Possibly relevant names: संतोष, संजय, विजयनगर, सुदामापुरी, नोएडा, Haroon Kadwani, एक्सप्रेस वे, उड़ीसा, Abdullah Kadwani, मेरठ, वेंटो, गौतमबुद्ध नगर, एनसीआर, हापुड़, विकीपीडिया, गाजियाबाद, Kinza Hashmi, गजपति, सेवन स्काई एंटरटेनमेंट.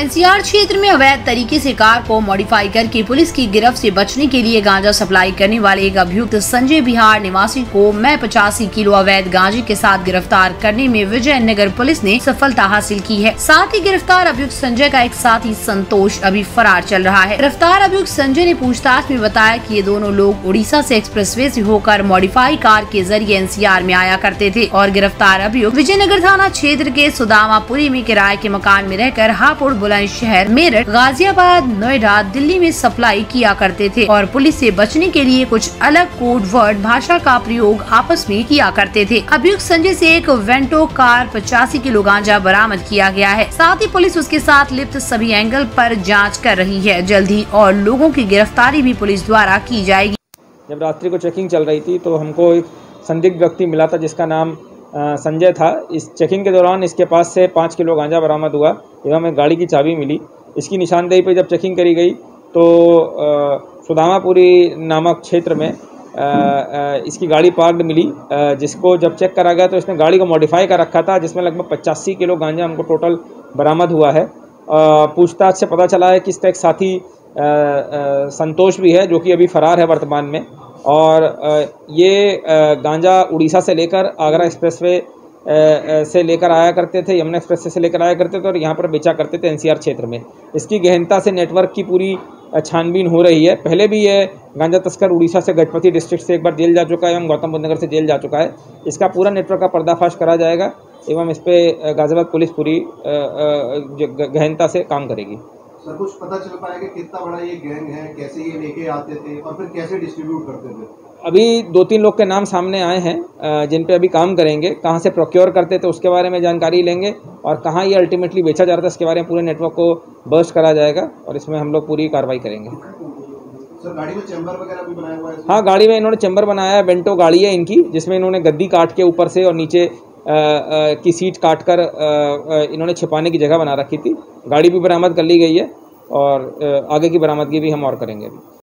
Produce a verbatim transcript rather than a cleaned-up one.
एनसीआर क्षेत्र में अवैध तरीके से कार को मॉडिफाई करके पुलिस की गिरफ्त से बचने के लिए गांजा सप्लाई करने वाले एक अभियुक्त संजय बिहार निवासी को मैं पचासी किलो अवैध गांजे के साथ गिरफ्तार करने में विजयनगर पुलिस ने सफलता हासिल की है। साथ ही गिरफ्तार अभियुक्त संजय का एक साथी संतोष अभी फरार चल रहा है। गिरफ्तार अभियुक्त संजय ने पूछताछ में बताया कि ये दोनों लोग उड़ीसा से एक्सप्रेस वे से होकर मॉडिफाई कार के जरिए एनसीआर में आया करते थे और गिरफ्तार अभियुक्त विजयनगर थाना क्षेत्र के सुदामापुरी में किराए के मकान में रहकर हापुड़, बुलंदशहर, मेरठ, गाजियाबाद, नोएडा, दिल्ली में सप्लाई किया करते थे और पुलिस से बचने के लिए कुछ अलग कोड वर्ड भाषा का प्रयोग आपस में किया करते थे। अभियुक्त संजय से एक वेंटो कार पचासी किलो गांजा बरामद किया गया है। साथ ही पुलिस उसके साथ लिप्त सभी एंगल पर जांच कर रही है। जल्द ही और लोगों की गिरफ्तारी भी पुलिस द्वारा की जाएगी। जब रात्रि को चेकिंग चल रही थी तो हमको एक संदिग्ध व्यक्ति मिला था जिसका नाम संजय था। इस चेकिंग के दौरान इसके पास से पाँच किलो गांजा बरामद हुआ एवं एक गाड़ी की चाबी मिली। इसकी निशानदेही पर जब चेकिंग करी गई तो सुदामापुरी नामक क्षेत्र में आ, आ, इसकी गाड़ी पार्क्ड मिली, आ, जिसको जब चेक करा गया तो इसने गाड़ी को मॉडिफाई कर रखा था, जिसमें लगभग पचासी किलो गांजा हमको टोटल बरामद हुआ है। पूछताछ से पता चला है कि इसका एक साथी आ, आ, संतोष भी है, जो कि अभी फरार है वर्तमान में। और ये गांजा उड़ीसा से लेकर आगरा एक्सप्रेसवे से लेकर आया करते थे, यमुना एक्सप्रेसवे से लेकर आया करते थे और यहाँ पर बेचा करते थे एनसीआर क्षेत्र में। इसकी गहनता से नेटवर्क की पूरी छानबीन हो रही है। पहले भी ये गांजा तस्कर उड़ीसा से गजपति डिस्ट्रिक्ट से एक बार जेल जा चुका है एवं गौतमबुद्ध नगर से जेल जा चुका है। इसका पूरा नेटवर्क का पर्दाफाश करा जाएगा एवं इस पर गाजियाबाद पुलिस पूरी गहनता से काम करेगी। सर, कुछ पता चल पाएगा कितना बड़ा ये गैंग है, कैसे ये लेके आते थे और फिर कैसे डिस्ट्रीब्यूट करते थे? अभी दो तीन लोग के नाम सामने आए हैं जिन पे अभी काम करेंगे। कहाँ से प्रोक्योर करते थे उसके बारे में जानकारी लेंगे और कहाँ ये अल्टीमेटली बेचा जा रहा था इसके बारे में पूरे नेटवर्क को बर्स्ट करा जाएगा और इसमें हम लोग पूरी कार्रवाई करेंगे। सर, गाड़ी में चैम्बर वगैरह भी बनाया हुआ है? हाँ, गाड़ी में इन्होंने चैम्बर बनाया है। वेंटो गाड़ी है इनकी, जिसमें इन्होंने गद्दी काट के ऊपर से और नीचे आ, आ, की सीट काट कर आ, आ, इन्होंने छिपाने की जगह बना रखी थी। गाड़ी भी बरामद कर ली गई है और आ, आगे की बरामदगी भी हम और करेंगे।